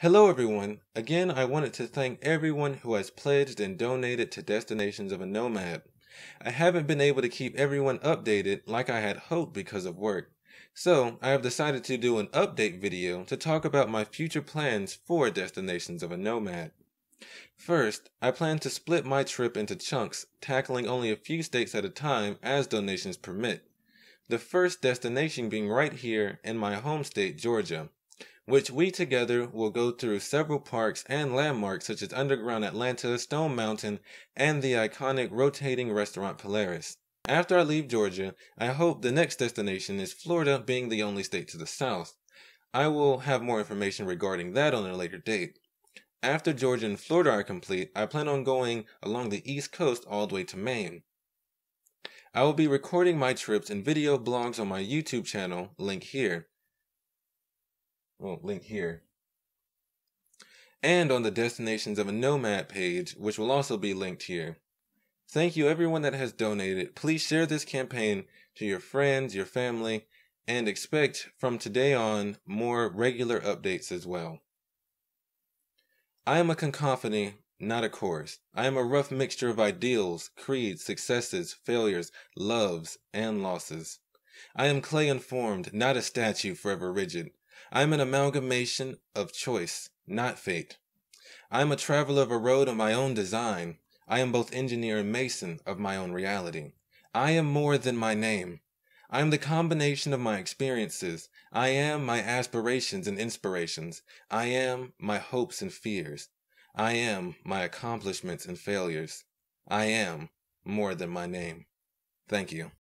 Hello everyone, again I wanted to thank everyone who has pledged and donated to Destinations of a Nomad. I haven't been able to keep everyone updated like I had hoped because of work, so I have decided to do an update video to talk about my future plans for Destinations of a Nomad. First, I plan to split my trip into chunks, tackling only a few states at a time as donations permit, the first destination being right here in my home state, Georgia, which we together will go through several parks and landmarks such as Underground Atlanta, Stone Mountain, and the iconic rotating restaurant Polaris. After I leave Georgia, I hope the next destination is Florida, being the only state to the south. I will have more information regarding that on a later date. After Georgia and Florida are complete, I plan on going along the East Coast all the way to Maine. I will be recording my trips and video blogs on my YouTube channel, link here. And on the Destinations of a Nomad page, which will also be linked here. Thank you everyone that has donated. Please share this campaign to your friends, your family, and expect from today on more regular updates as well. I am a cacophony, not a chorus. I am a rough mixture of ideals, creeds, successes, failures, loves, and losses. I am clay informed, not a statue forever rigid. I am an amalgamation of choice, not fate. I am a traveler of a road of my own design. I am both engineer and mason of my own reality. I am more than my name. I am the combination of my experiences. I am my aspirations and inspirations. I am my hopes and fears. I am my accomplishments and failures. I am more than my name. Thank you.